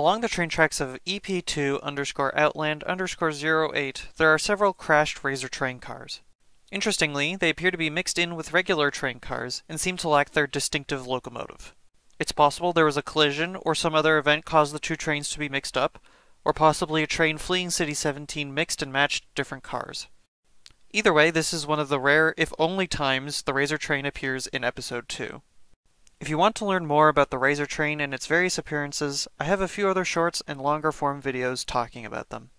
Along the train tracks of EP2_Outland_08, there are several crashed Razor Train cars. Interestingly, they appear to be mixed in with regular train cars, and seem to lack their distinctive locomotive. It's possible there was a collision or some other event caused the two trains to be mixed up, or possibly a train fleeing City 17 mixed and matched different cars. Either way, this is one of the rare, if only times, the Razor Train appears in Episode 2. If you want to learn more about the Razor Train and its various appearances, I have a few other shorts and longer form videos talking about them.